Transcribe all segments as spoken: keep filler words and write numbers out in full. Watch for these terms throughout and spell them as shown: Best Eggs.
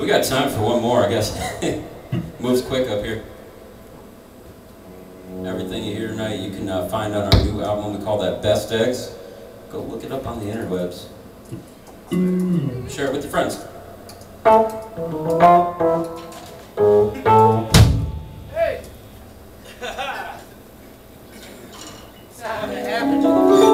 We got time for one more, I guess. Moves quick up here. Everything you hear tonight, you can uh, find on our new album. We call that Best Eggs. Go look it up on the interwebs. Share it with your friends. Hey! It's not gonna happen to the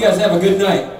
guys have a good night.